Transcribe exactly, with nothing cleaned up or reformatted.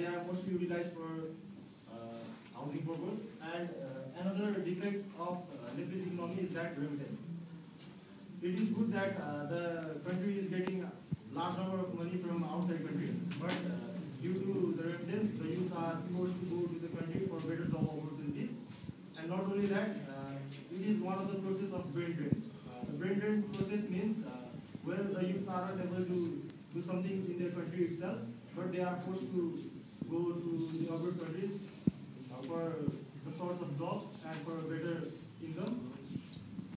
they are mostly utilized for uh, housing purpose. And uh, another defect of uh, Nepalese economy is that remittance. It is good that uh, the country is getting a large number of money from outside country, but uh, due to the remittance, the youth are forced to go to the country for better job opportunities. And not only that, uh, it is one of the process of brain drain. Uh, the brain drain process means, uh, well, the youths are not able to do something in their country itself, but they are forced to go to the other countries uh, for the sorts of jobs and for better income.